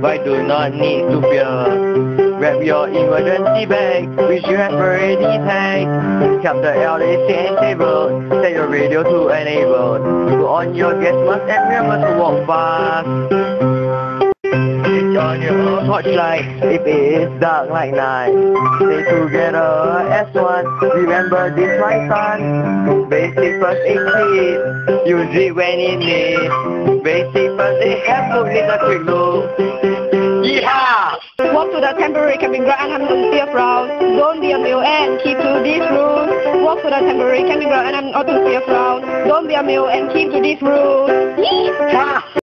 Why do not need to fear? Grab your emergency bag, which you have already packed. Come the LACN table, set your radio to enable. Put on your gas mask and remember to walk fast. Switch on your torchlight if it is dark like night. Stay together as one, remember this my son. Basic first aid kit, use it when in need. Basic first aid help, need a quick look. Yeah! Walk to the temporary camping ground and steer proud. Don't be a mule and keep to this rule. Walk to the temporary camping ground and steer proud. Don't be a mule and keep to this rule. Yeah!